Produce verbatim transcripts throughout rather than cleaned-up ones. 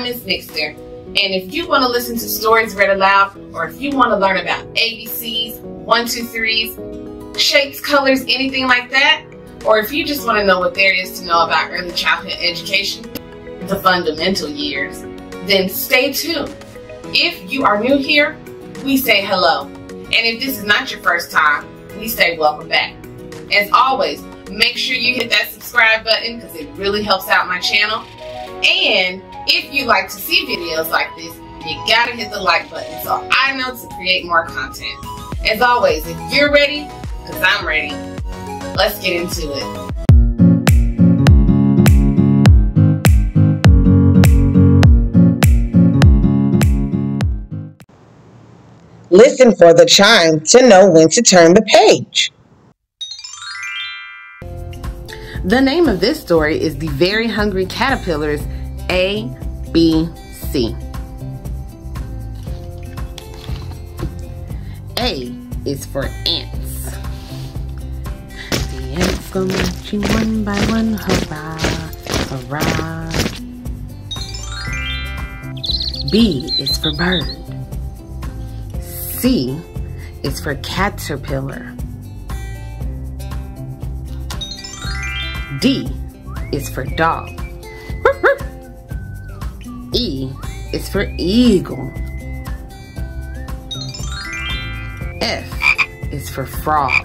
I'm Miss Nikster, and if you want to listen to stories read aloud, or if you want to learn about A B Cs, one, two, threes, shapes, colors, anything like that, or if you just want to know what there is to know about early childhood education, the fundamental years, then stay tuned. If you are new here, we say hello. And if this is not your first time, we say welcome back. As always, make sure you hit that subscribe button because it really helps out my channel. And if you like to see videos like this, you gotta hit the like button so I know to create more content. As always, if you're ready, because I'm ready, let's get into it. Listen for the chime to know when to turn the page. The name of this story is The Very Hungry Caterpillar's A B C. A is for ants. The ants go marching one by one, hurrah, hurrah. B is for bird. C is for caterpillar. D is for dog. E is for eagle. F is for frog.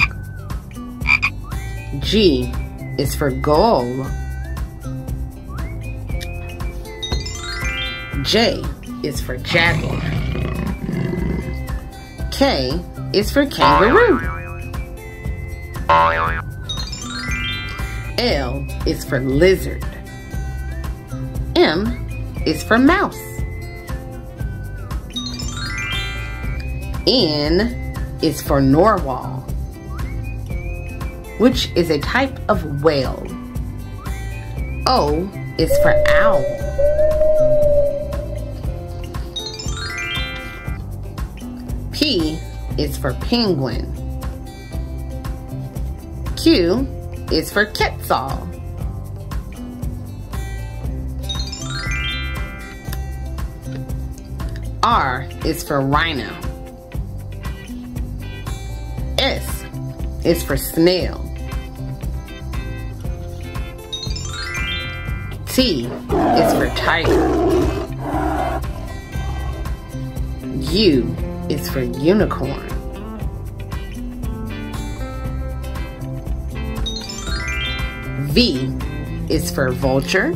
G is for goal. J is for jaguar. K is for kangaroo. L is for lizard. M is for mouse. N is for narwhal, which is a type of whale. O is for owl. P is for penguin. Q is for quetzal. R is for rhino. S is for snail. T is for tiger. U is for unicorn. V is for vulture.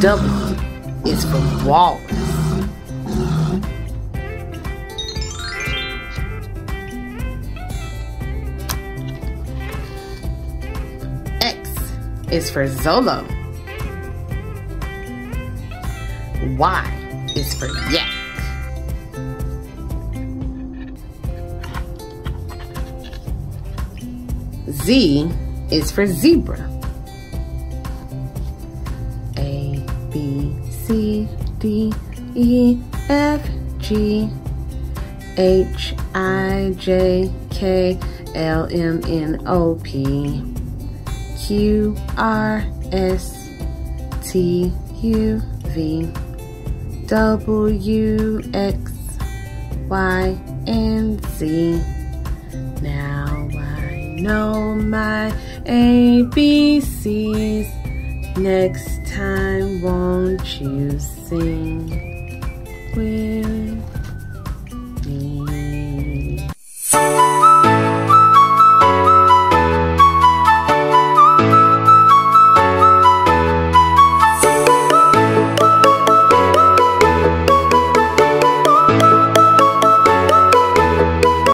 W is for walrus. X is for Zolo. Y is for yak. Z is for zebra. A, B, C, D, E, F, G, H, I, J, K, L, M, N, O, P, Q, R, S, T, U, V, W, X, Y, and Z. Now I know my A B Cs. Next time, won't you sing with me?